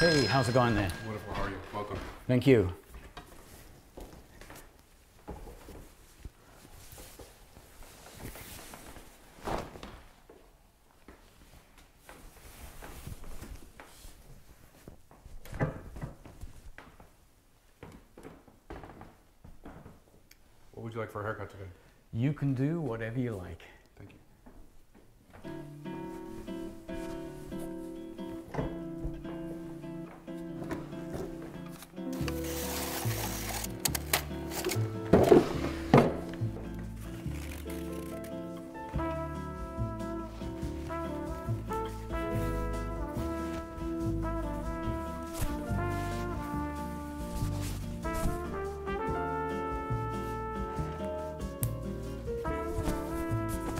Hey, how's it going there? Wonderful, how are you? Welcome. Thank you. What would you like for a haircut today? You can do whatever you like. Thank you.